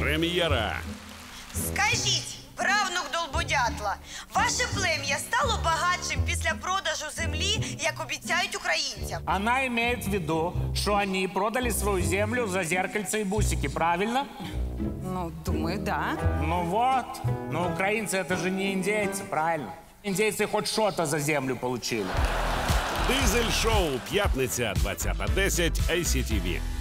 Прем'єра. Скажіть, правнук Долбодятла, ваше плем'я стало багатшим після продажу землі, як обіцяють українцям? Вона має в виду, що вони продали свою землю за зеркальце і бусики, правильно? Ну, думаю, да. Ну вот. Но украинцы это же не индейцы, правильно? Индейцы хоть что-то за землю получили. Дизель-шоу, п'ятниця, 20:10, ICTV.